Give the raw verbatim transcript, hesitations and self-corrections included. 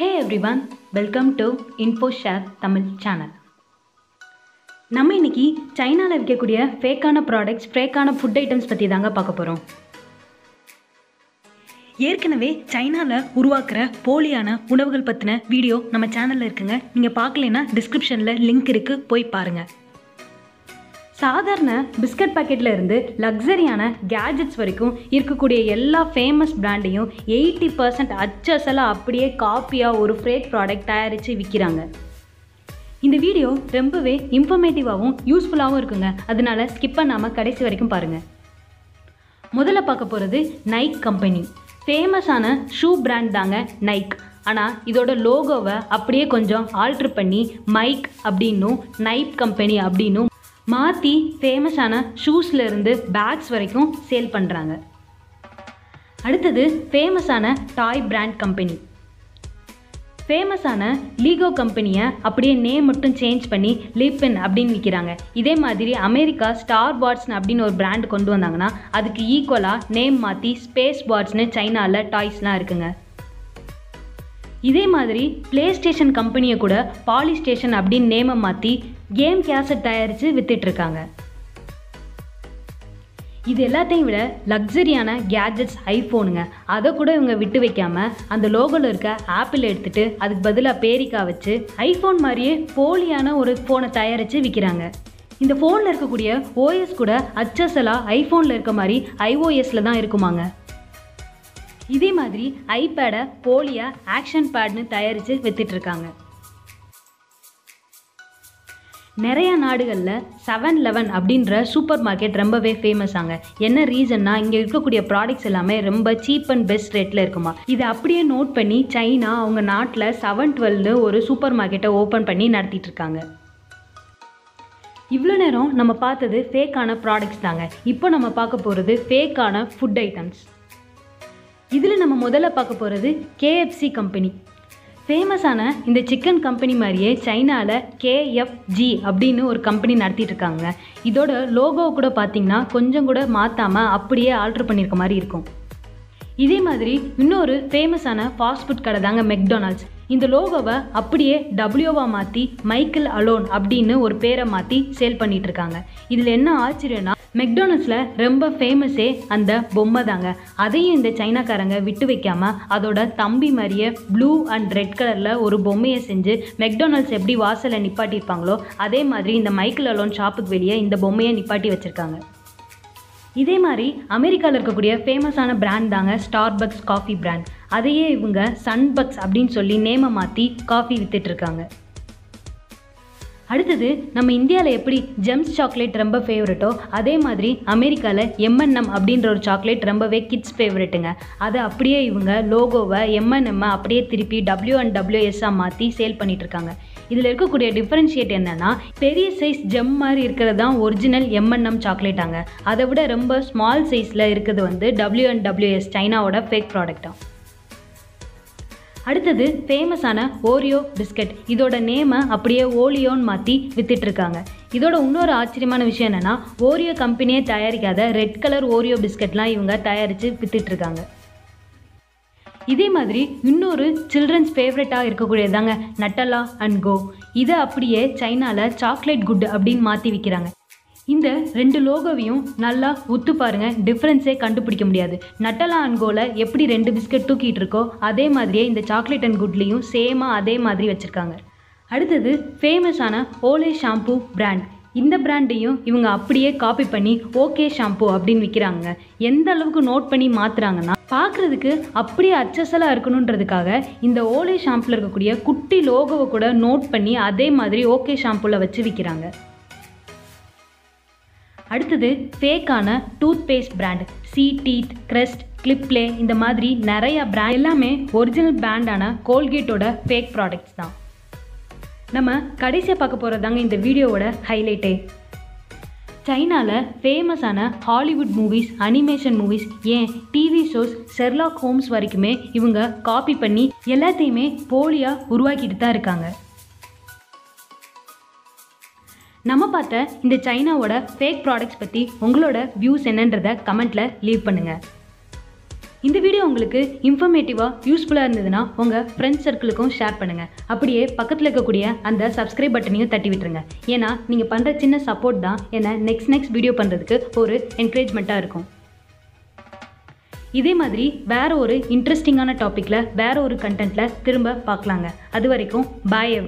Hey everyone, welcome to Info Share Tamil channel. நம்ம இன்னைக்கு சைனால விற்கக்கூடிய ஃபேக்கான ப்ராடக்ட்ஸ், ஃபேக்கான ஃபுட் ஐட்டம்ஸ் பற்றி தாங்க பார்க்க போகிறோம். ஏற்கனவே சைனாவில் உருவாக்குற போலியான உணவுகள் பற்றின வீடியோ நம்ம சேனலில் இருக்குங்க. நீங்கள் பார்க்கலைன்னா டிஸ்கிரிப்ஷனில் லிங்க் இருக்குது, போய் பாருங்கள். சாதாரண பிஸ்கட் பாக்கெட்டில் இருந்து லக்ஸரியான கேட்ஜெட்ஸ் வரைக்கும் இருக்கக்கூடிய எல்லா ஃபேமஸ் பிராண்டையும் எயிட்டி பர்சன்ட் அச்சசலாக அப்படியே காப்பியாக ஒரு ஃபேக் ப்ராடக்ட் தயாரித்து விற்கிறாங்க. இந்த வீடியோ ரொம்பவே இன்ஃபர்மேட்டிவாகவும் யூஸ்ஃபுல்லாகவும் இருக்குங்க. அதனால் ஸ்கிப் பண்ணாமல் கடைசி வரைக்கும் பாருங்கள். முதல்ல பார்க்க போகிறது நைக் கம்பெனி. ஃபேமஸான ஷூ பிராண்ட் தாங்க நைக். ஆனால் இதோட லோகோவை அப்படியே கொஞ்சம் ஆல்ட்ரு பண்ணி மைக் அப்படின்னும் நைக் கம்பெனி அப்படின்னும் மாற்றி ஃபேமஸான ஷூஸ்லேருந்து பேக்ஸ் வரைக்கும் சேல் பண்ணுறாங்க. அடுத்தது ஃபேமஸான டாய் பிராண்ட் கம்பெனி. ஃபேமஸான லீகோ கம்பெனியை அப்படியே நேம் மட்டும் சேஞ்ச் பண்ணி லிப்பின் அப்படின்னு விற்கிறாங்க. இதே மாதிரி அமெரிக்கா ஸ்டார் வார்ஸ் அப்படின்னு ஒரு பிராண்ட் கொண்டு வந்தாங்கன்னா அதுக்கு ஈக்குவலாக நேம் மாற்றி ஸ்பேஸ் வார்ஸ்னு சைனாவில் டாய்ஸ்லாம் இருக்குங்க. இதே மாதிரி பிளேஸ்டேஷன் கம்பெனியை கூட பாலிஸ்டேஷன் அப்படின்னு நேமை மாற்றி கேம் கேசட் தயாரித்து விற்றுட்ருக்காங்க. இது எல்லாத்தையும் விட லக்ஸரியான கேட்ஜெட்ஸ் ஐஃபோனுங்க. அதை கூட இவங்க விட்டு வைக்காமல் அந்த லோகோவில் இருக்க ஆப்பிள் எடுத்துகிட்டு அதுக்கு பதிலாக பேரிக்கா வச்சு ஐஃபோன் மாதிரியே போலியான ஒரு ஃபோனை தயாரித்து விற்கிறாங்க. இந்த ஃபோனில் இருக்கக்கூடிய ஓஎஸ் கூட அச்சசலாக ஐஃபோனில் இருக்க மாதிரி ஐஓஎஸில் தான் இருக்குமாங்க. இதே மாதிரி ஐபேடை போலியாக ஆக்ஷன் பேட்னு தயாரித்து விற்றுட்ருக்காங்க. நிறைய நாடுகளில் செவன் லெவன் அப்படின்ற சூப்பர் மார்க்கெட் ரொம்பவே ஃபேமஸ் ஆங்க. என்ன ரீசன்னா இங்கே இருக்கக்கூடிய ப்ராடக்ட்ஸ் எல்லாமே ரொம்ப சீப் அண்ட் பெஸ்ட் ரேட்டில் இருக்குமா. இதை அப்படியே நோட் பண்ணி சைனா அவங்க நாட்டில் செவன் டுவெல்னு ஒரு சூப்பர் மார்க்கெட்டை ஓப்பன் பண்ணி நடத்திட்டு இருக்காங்க. இவ்வளோ நேரம் நம்ம பார்த்தது ஃபேக்கான ப்ராடக்ட்ஸ் தாங்க. இப்போ நம்ம பார்க்க போகிறது ஃபேக்கான ஃபுட் ஐட்டம்ஸ். இதில் நம்ம முதல்ல பார்க்க போகிறது கேஎஃப்சி கம்பெனி. ஃபேமஸான இந்த சிக்கன் கம்பெனி மாதிரியே சைனாவில் கேஎஃப்ஜி அப்படின்னு ஒரு கம்பெனி நடத்திட்டு இருக்காங்க. இதோட லோகோவை கூட பார்த்திங்கன்னா கொஞ்சம் கூட மாற்றாமல் அப்படியே ஆல்ட்ரு பண்ணியிருக்க மாதிரி இருக்கும். இதே மாதிரி இன்னொரு ஃபேமஸான ஃபாஸ்ட் ஃபுட் கடை தாங்க மெக்டொனால்ட்ஸ். இந்த லோகோவை அப்படியே டபிள்யூவாக மாற்றி மைக்கேல் அலோன் அப்படின்னு ஒரு பேரை மாற்றி சேல் பண்ணிகிட்ருக்காங்க. இதில் என்ன ஆச்சரியன்னா மெக்டொனால்ட்ஸில் ரொம்ப ஃபேமஸே அந்த பொம்மை தாங்க. அதையும் இந்த சைனாக்காரங்க விட்டு வைக்காமல் அதோட தம்பி மாதிரியே ப்ளூ அண்ட் ரெட் கலரில் ஒரு பொம்மையை செஞ்சு மெக்டொனால்ட்ஸ் எப்படி வாசலை நிப்பாட்டியிருப்பாங்களோ அதே மாதிரி இந்த மைக்கேல் அலோன் ஷாப்புக்கு வெளியே இந்த பொம்மையை நிப்பாட்டி வச்சுருக்காங்க. இதே மாதிரி அமெரிக்காவில் இருக்கக்கூடிய ஃபேமஸான பிராண்ட் தாங்க ஸ்டார்பக்ஸ் காஃபி பிராண்ட். அதையே இவங்க சன்பக்ஸ் அப்படின்னு சொல்லி நேமை மாற்றி காஃபி விற்றுட்ருக்காங்க. அடுத்தது நம்ம இந்தியாவில் எப்படி ஜெம்ஸ் சாக்லேட் ரொம்ப ஃபேவரட்டோ அதே மாதிரி அமெரிக்காவில் எம் அண்ட் எம் அப்படின்ற ஒரு சாக்லேட் ரொம்பவே கிட்ஸ் ஃபேவரட்டுங்க. அதை அப்படியே இவங்க லோகோவை எம் அண்ட் எம் அப்படியே திருப்பி டபிள்யூ அண்ட் டபிள்யூஎஸ்ஸாக மாற்றி சேல் பண்ணிகிட்ருக்காங்க. இதில் இருக்கக்கூடிய டிஃப்ரென்ஷியேட் என்னென்னா பெரிய சைஸ் ஜெம் மாதிரி இருக்கிறது தான் ஒரிஜினல் எம் அண்ட் எம் சாக்லேட்டாங்க. அதை விட ரொம்ப ஸ்மால் சைஸில் இருக்கிறது வந்து டபிள்யூ அண்ட் டபிள்யூஎஸ் சைனாவோட ஃபேக் ப்ராடக்டாக. அடுத்தது ஃபேமஸான ஓரியோ பிஸ்கட். இதோட நேமை அப்படியே ஓலியோன்னு மாற்றி விற்றுட்ருக்காங்க. இதோட இன்னொரு ஆச்சரியமான விஷயம் என்னென்னா ஓரியோ கம்பெனியே தயாரிக்காத ரெட் கலர் ஓரியோ பிஸ்கட்லாம் இவங்க தயாரித்து விற்றுட்ருக்காங்க. இதே மாதிரி இன்னொரு சில்ட்ரன்ஸ் ஃபேவரட்டாக இருக்கக்கூடியதாங்க நட்டல்லா அண்ட் கோ. இதை அப்படியே சைனாவில் சாக்லேட் குட் அப்படின்னு மாற்றி விற்கிறாங்க. இந்த ரெண்டு லோகோவையும் நல்லா ஒத்து பாருங்கள், டிஃப்ரென்ஸே கண்டுபிடிக்க முடியாது. நட்டல்லா அண்ட் கோவில் எப்படி ரெண்டு பிஸ்கட் தூக்கிட்டு இருக்கோ அதே மாதிரியே இந்த சாக்லேட் அண்ட் குட்லேயும் சேமாக அதே மாதிரி வச்சுருக்காங்க. அடுத்தது ஃபேமஸான ஓலே ஷாம்பூ பிராண்ட். இந்த பிராண்டையும் இவங்க அப்படியே காப்பி பண்ணி ஓகே ஷாம்பூ அப்படின்னு விற்கிறாங்க. எந்த அளவுக்கு நோட் பண்ணி மாற்றுறாங்கன்னா பார்க்குறதுக்கு அப்படியே அச்சசலாக இருக்கணுன்றதுக்காக இந்த ஓலே ஷாம்பில் இருக்கக்கூடிய குட்டி லோகோவை கூட நோட் பண்ணி அதே மாதிரி ஓகே ஷாம்பூவில் வச்சு விற்கிறாங்க. அடுத்தது ஃபேக்கான toothpaste brand. C teeth, Crest, கிளிப்ளே இந்த மாதிரி நிறையா பிராண்ட் எல்லாமே ஒரிஜினல் பிராண்டான கோல்கேட்டோட ஃபேக் ப்ராடக்ட்ஸ் தான். நம்ம கடைசியாக பார்க்க போகிறதாங்க இந்த வீடியோவோட ஹைலைட்டே. சைனாவில் ஃபேமஸான ஹாலிவுட் மூவிஸ், அனிமேஷன் மூவிஸ், ஏன் டிவி ஷோஸ், ஷெர்லாக் ஹோம்ஸ் வரைக்குமே இவங்க காப்பி பண்ணி எல்லாத்தையுமே போலியாக உருவாக்கிட்டு தான் இருக்காங்க. நம்ம பார்த்த இந்த சைனாவோட ஃபேக் ப்ராடக்ட்ஸ் பற்றி உங்களோட வியூஸ் என்னன்றதை கமெண்ட்டில் லீவ் பண்ணுங்கள். இந்த வீடியோ உங்களுக்கு இன்ஃபர்மேட்டிவா யூஸ்ஃபுல்லா இருந்ததுனா உங்க ஃப்ரெண்ட்ஸ் சர்க்கிளுக்கும் ஷேர் பண்ணுங்க. அப்படியே பக்கத்துல இருக்கக்கூடிய அந்த சப்ஸ்கிரைப் பட்டனையும் தட்டி விட்டுருங்க. ஏன்னா நீங்க பண்ற சின்ன சப்போர்ட் தான் என்ன நெக்ஸ்ட் நெக்ஸ்ட் வீடியோ பண்றதுக்கு ஒரு என்கரேஜ்மெண்டா இருக்கும். இதே மாதிரி வேற ஒரு இன்ட்ரெஸ்டிங்கான டாபிக்ல வேற ஒரு கண்டென்ட்ல திரும்ப பார்க்கலாங்க. அது வரைக்கும் பாய்.